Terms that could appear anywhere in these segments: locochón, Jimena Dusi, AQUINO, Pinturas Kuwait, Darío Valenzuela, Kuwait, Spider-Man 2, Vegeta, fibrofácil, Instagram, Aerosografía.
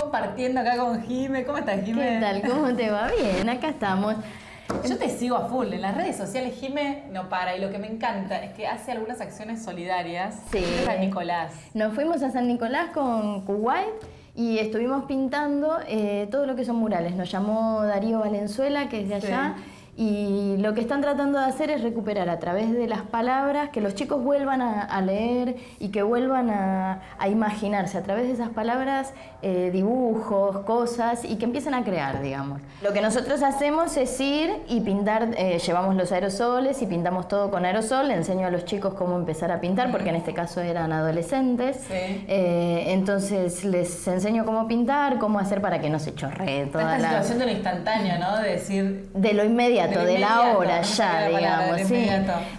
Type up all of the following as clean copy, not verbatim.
compartiendo acá con Jime. ¿Cómo estás, Jime? ¿Qué tal? ¿Cómo te va? Bien, acá estamos. Yo te sigo a full en las redes sociales. Jime no para, y lo que me encanta es que hace algunas acciones solidarias. Sí. San Nicolás. Nos fuimos a San Nicolás con Kuwait y estuvimos pintando todo lo que son murales. Nos llamó Darío Valenzuela, que es de allá. Sí. Y lo que están tratando de hacer es recuperar a través de las palabras, que los chicos vuelvan a leer y que vuelvan a imaginarse a través de esas palabras, dibujos, cosas, y que empiecen a crear, digamos. Lo que nosotros hacemos es ir y pintar, llevamos los aerosoles y pintamos todo con aerosol. Le enseño a los chicos cómo empezar a pintar, porque en este caso eran adolescentes. Sí. Entonces les enseño cómo pintar, cómo hacer para que no se chorree toda la situación de lo instantáneo, ¿no? De decir... de lo inmediato. De la hora ya, digamos, sí.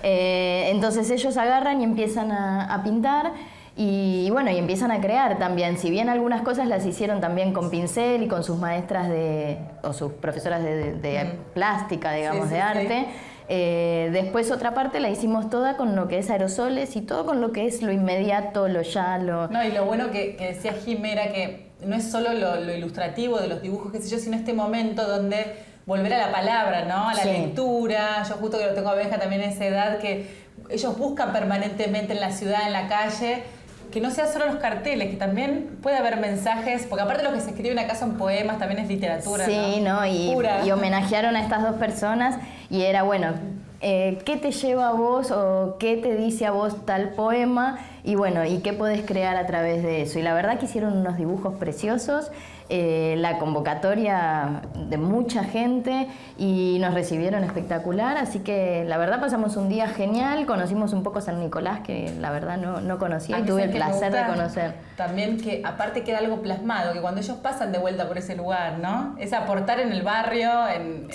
Entonces ellos agarran y empiezan a pintar y bueno, y empiezan a crear también. Si bien algunas cosas las hicieron también con pincel y con sus maestras de, o sus profesoras de plástica, digamos, sí, sí, de arte. Sí. Después otra parte la hicimos toda con lo que es aerosoles y todo con lo que es lo inmediato, lo ya, lo... No, y lo bueno que decía Jimena, que no es solo lo ilustrativo de los dibujos, qué sé yo, sino este momento donde... volver a la palabra, ¿no? A la lectura. Yo justo que lo tengo a Benja también en esa edad, que ellos buscan permanentemente en la ciudad, en la calle, que no sean solo los carteles, que también puede haber mensajes, porque aparte lo que se escriben acá son poemas, también es literatura. Sí, ¿no? Y homenajearon a estas dos personas y era, bueno, ¿qué te lleva a vos o qué te dice a vos tal poema? Y bueno, ¿y qué podés crear a través de eso? Y la verdad que hicieron unos dibujos preciosos. La convocatoria de mucha gente y nos recibieron espectacular, así que la verdad pasamos un día genial, conocimos un poco San Nicolás, que la verdad no conocía y tuve el placer de conocer. También que aparte queda algo plasmado, que cuando ellos pasan de vuelta por ese lugar, ¿no? Es aportar en el barrio,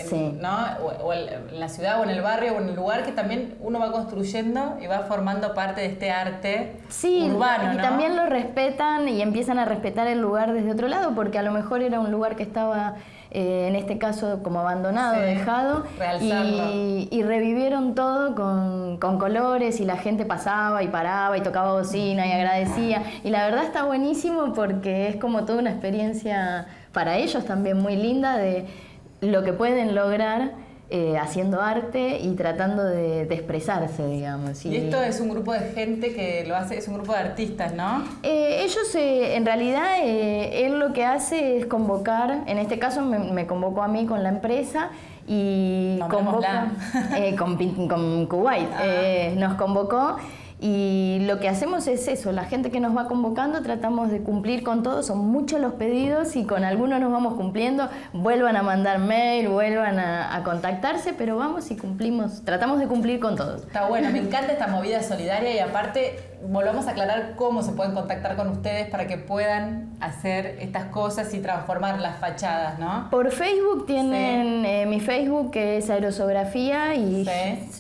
sí, ¿no? O en la ciudad o en el barrio o en el lugar, que también uno va construyendo y va formando parte de este arte urbano, ¿no? Y también lo respetan y empiezan a respetar el lugar desde otro lado, porque a lo mejor era un lugar que estaba, en este caso, como abandonado, sí, dejado, y revivieron todo con colores, y la gente pasaba y paraba y tocaba bocina y agradecía, y la verdad está buenísimo porque es como toda una experiencia para ellos también muy linda de lo que pueden lograr haciendo arte y tratando de expresarse, digamos. Y esto es un grupo de gente que lo hace, es un grupo de artistas, ¿no? Ellos, en realidad, él lo que hace es convocar, en este caso me convocó a mí con la empresa, y convoca, con Kuwait, nos convocó. Y lo que hacemos es eso, la gente que nos va convocando tratamos de cumplir con todos, son muchos los pedidos y con algunos nos vamos cumpliendo, vuelvan a mandar mail, vuelvan a contactarse, pero vamos y cumplimos, tratamos de cumplir con todos. Está bueno, me encanta esta movida solidaria y aparte volvamos a aclarar cómo se pueden contactar con ustedes para que puedan hacer estas cosas y transformar las fachadas, ¿no? Por Facebook tienen, sí, mi Facebook, que es Aerosografía, y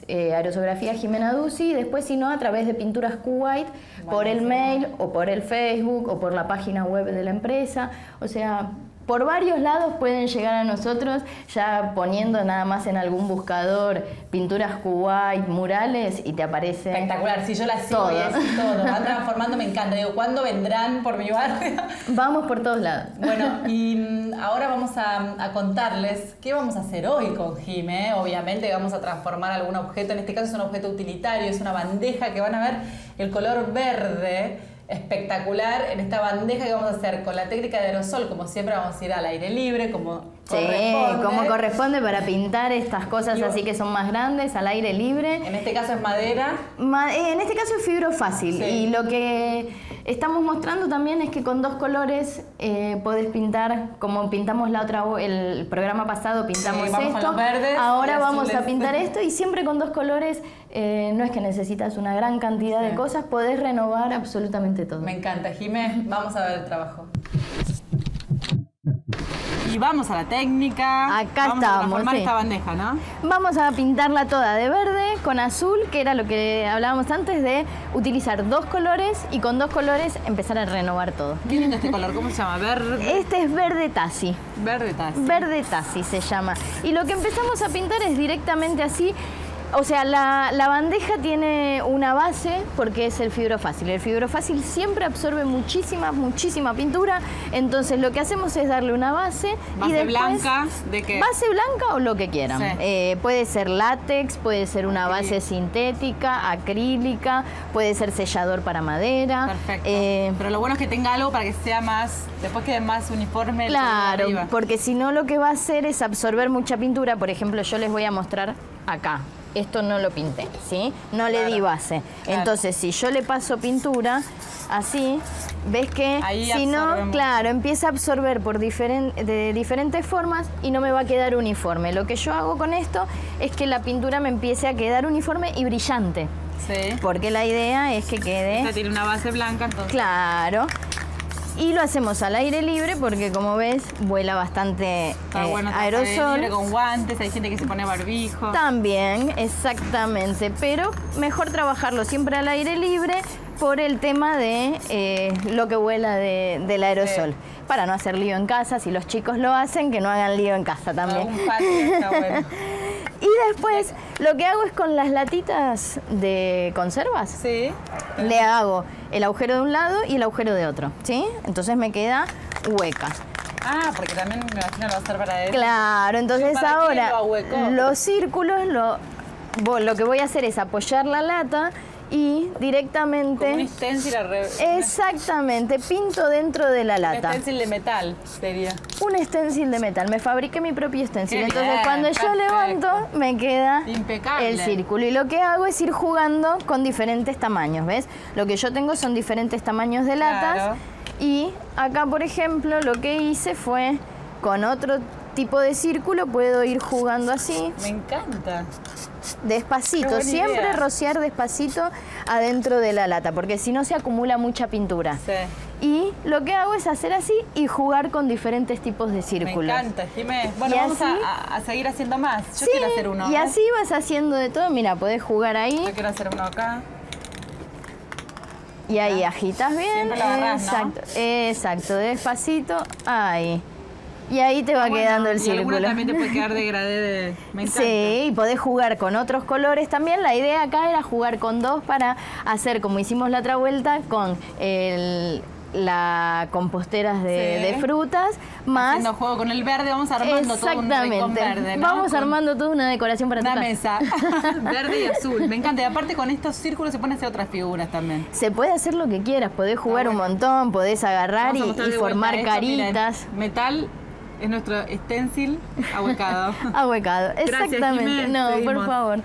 sí, Aerosografía Jimena Dusi, y después si no a través de Pinturas Kuwait, por el mail o por el Facebook o por la página web de la empresa, o sea, por varios lados pueden llegar a nosotros, ya poniendo nada más en algún buscador Pinturas Kuwait, murales, y te aparece. Espectacular, si yo las sigo todo. Y así todo, van transformando, me encanta. Digo, ¿cuándo vendrán por mi barrio? Vamos por todos lados. Bueno, y ahora vamos a contarles qué vamos a hacer hoy con Jime. Obviamente vamos a transformar algún objeto, en este caso es un objeto utilitario, es una bandeja que van a ver el color verde. Espectacular, en esta bandeja que vamos a hacer con la técnica de aerosol, como siempre vamos a ir al aire libre, como corresponde. Como corresponde para pintar estas cosas así que son más grandes, al aire libre. En este caso es madera. En este caso es fibro fácil, sí, y lo que estamos mostrando también es que con dos colores podés pintar, como pintamos el programa pasado, pintamos esto, verdes, ahora vamos azules. A pintar esto, y siempre con dos colores, no es que necesitas una gran cantidad, sí, de cosas, podés renovar absolutamente todo. Me encanta, Jimé, vamos a ver el trabajo. Y vamos a la técnica. Acá vamos a transformar, sí, esta bandeja, ¿no? Vamos a pintarla toda de verde con azul, que era lo que hablábamos antes de utilizar dos colores y con dos colores empezar a renovar todo. ¿Qué lindo este color? ¿Cómo se llama? ¿Verde? Este es verde tazi. Verde tazi. Verde tazi se llama. Y lo que empezamos a pintar es directamente así. O sea, la bandeja tiene una base porque es el fibrofácil. El fibrofácil siempre absorbe muchísima pintura. Entonces lo que hacemos es darle una base. ¿Base y después, blanca? ¿De qué? Base blanca o lo que quieran. Sí. Puede ser látex, puede ser una base sintética, acrílica, puede ser sellador para madera. Perfecto. Pero lo bueno es que tenga algo para que sea más, después quede más uniforme. Claro, porque si no lo que va a hacer es absorber mucha pintura. Por ejemplo, yo les voy a mostrar acá. Esto no lo pinté, ¿sí? No le di base. Claro. Entonces, si yo le paso pintura, así, ves que si no, claro, empieza a absorber por de diferentes formas y no me va a quedar uniforme. Lo que yo hago con esto es que la pintura me empiece a quedar uniforme y brillante. Sí. Porque la idea es que quede... Esta tiene una base blanca, entonces. Claro. Y lo hacemos al aire libre porque, como ves, vuela bastante aerosol. Libre, con guantes, hay gente que se pone barbijo. También, exactamente. Pero mejor trabajarlo siempre al aire libre por el tema de lo que vuela del aerosol. Sí. Para no hacer lío en casa, si los chicos lo hacen, que no hagan lío en casa también. Un patio está bueno. Y después, lo que hago es con las latitas de conservas, le hago el agujero de un lado y el agujero de otro, ¿sí? Entonces me queda hueca. Ah, porque también me imagino lo va a hacer para eso. Claro, entonces ahora los círculos, lo que voy a hacer es apoyar la lata y directamente... Como un stencil al revés. Exactamente, pinto dentro de la lata. Un stencil de metal sería. Un stencil de metal, me fabriqué mi propio stencil. Qué entonces bien, cuando perfecto. Yo levanto me queda impecable el círculo. Y lo que hago es ir jugando con diferentes tamaños, ¿ves? Lo que yo tengo son diferentes tamaños de latas. Claro. Y acá, por ejemplo, lo que hice fue con otro tipo de círculo puedo ir jugando así. Me encanta. Despacito, siempre idea. Rociar despacito adentro de la lata, porque si no se acumula mucha pintura. Sí. Y lo que hago es hacer así y jugar con diferentes tipos de círculos. Me encanta, Jimé. Bueno, vamos a seguir haciendo más. Yo quiero hacer uno. Y así vas haciendo de todo. Mira, podés jugar ahí. Yo quiero hacer uno acá. Y ahí agitas bien. Siempre lo agarrás, exacto, ¿no? Exacto, despacito. Ahí. Y ahí te va quedando el círculo. Y también te puede quedar degradé de... Me encanta. Sí, y podés jugar con otros colores también. La idea acá era jugar con dos para hacer, como hicimos la otra vuelta, con las composteras de frutas, más... Haciendo juego con el verde, vamos armando todo un rincón verde, ¿no? Vamos armando toda una decoración para una mesa. Verde y azul. Me encanta. Y aparte con estos círculos se pueden hacer otras figuras también. Se puede hacer lo que quieras. Podés jugar un montón, podés agarrar y formar caritas. Miren, metal... Es nuestro stencil ahuecado. Ahuecado, exactamente. Gracias, Jimena. No, por favor.